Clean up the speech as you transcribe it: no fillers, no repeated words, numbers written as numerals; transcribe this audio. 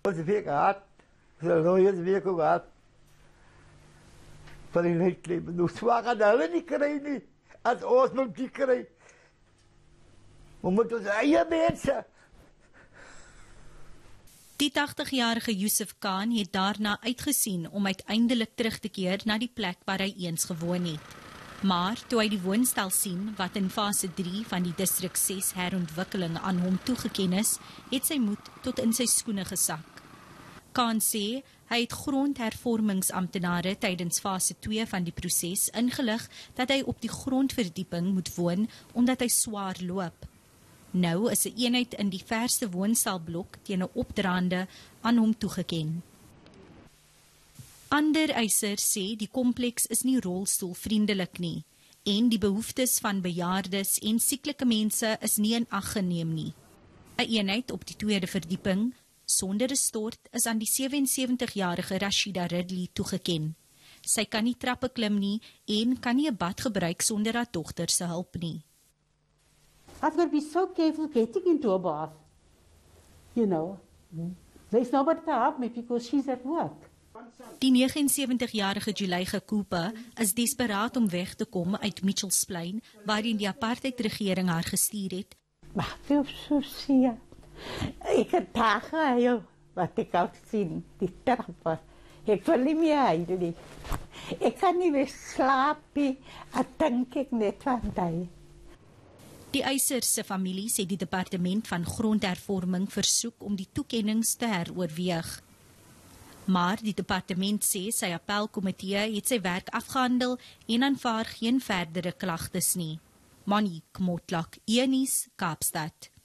Deze week gehad. Ze hebben deze week ook gehad. Van die leidkleven. Dus waar gaan hulle die krijgen niet? Als ons nog die krijgen. We moeten ons eigen mensen. Die 80-jarige Yusuf Khan het daarna uitgesien om uiteindelik terug te keer na die plek waar hy eens gewoon het. Maar toe hy die woonstel sien wat in fase 3 van die District 6 herontwikkeling aan hom toegeken is, het sy moed tot in sy skoene gesak. Khan sê hy het grondhervormingsamptenare tydens fase 2 van die proses ingelig dat hy op die grondverdieping moet woon omdat hy swaar loop. Nou is 'n eenheid in die verste woonstelblok teen 'n opdraande aan hom toegeken. Ander eiser sê die kompleks is nie rolstoelvriendelik nie en die behoeftes van bejaardes en sieklike mense is nie in ag geneem nie. 'n Eenheid op die tweede verdieping sonder 'n stort is aan die 77-jarige Rashida Ridley toegeken. Sy kan nie trappe klim nie en kan nie 'n bad gebruik sonder haar dogter se hulp nie. I've got to be so careful getting into a bath, you know. There's nobody to help me because she's at work. Die 79-jarige Juleiga Cooper is desperaat om weg te kom uit Mitchell's Plain, waarin die apartheidregering haar gestuur het. Maar veel so sien, ek het dagen heel wat ek al sien, die terpe. Ek wil nie meer huil nie. Ek kan nie meer slaap nie, ek dink ek net van daai. Die eiser se familie sê die Departement van Grondhervorming versoek om die toekennings te heroorweeg. Maar die departement sê sy appelkomitee het sy werk afgehandel en aanvaar geen verdere klagtes nie. Monique Mortlock, eNCAeNUUS, Kaapstad.